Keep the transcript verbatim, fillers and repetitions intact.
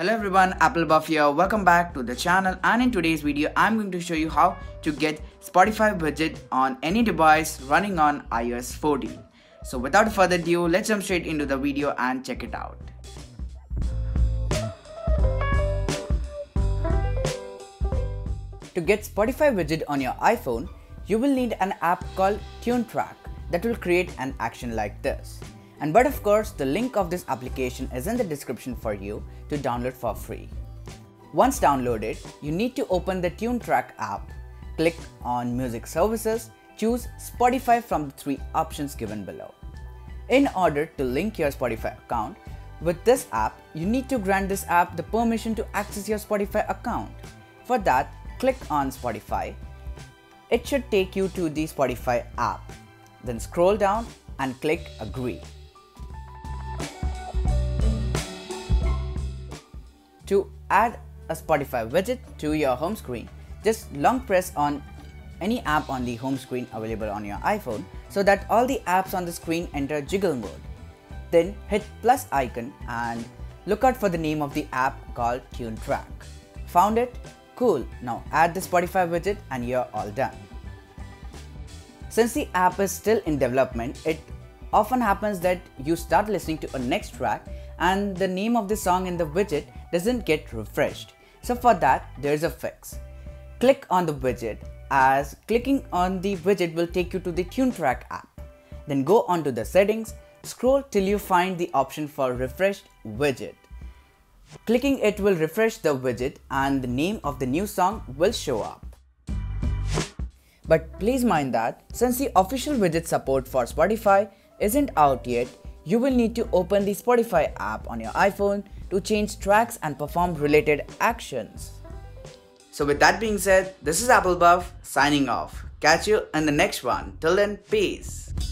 Hello everyone, Apple Buff here. Welcome back to the channel, and in today's video I'm going to show you how to get Spotify widget on any device running on i O S fourteen. So without further ado, let's jump straight into the video and check it out. To get Spotify widget on your iPhone, you will need an app called TuneTrack that will create an action like this. And but of course, the link of this application is in the description for you to download for free. Once downloaded, you need to open the TuneTrack app, click on Music Services, choose Spotify from the three options given below. In order to link your Spotify account with this app, you need to grant this app the permission to access your Spotify account. For that, click on Spotify. It should take you to the Spotify app. Then scroll down and click Agree. To add a Spotify widget to your home screen, just long press on any app on the home screen available on your iPhone so that all the apps on the screen enter jiggle mode. Then hit plus icon and look out for the name of the app called TuneTrack. Found it? Cool. Now add the Spotify widget and you're all done. Since the app is still in development, it often happens that you start listening to a next track and the name of the song in the widget doesn't get refreshed. So for that, there's a fix. Click on the widget, as clicking on the widget will take you to the TuneTrack app. Then go on to the settings, scroll till you find the option for refreshed widget. Clicking it will refresh the widget and the name of the new song will show up. But please mind that since the official widget support for Spotify isn't out yet, you will need to open the Spotify app on your iPhone to change tracks and perform related actions. So with that being said, this is Apple Buff signing off. Catch you in the next one. Till then, peace.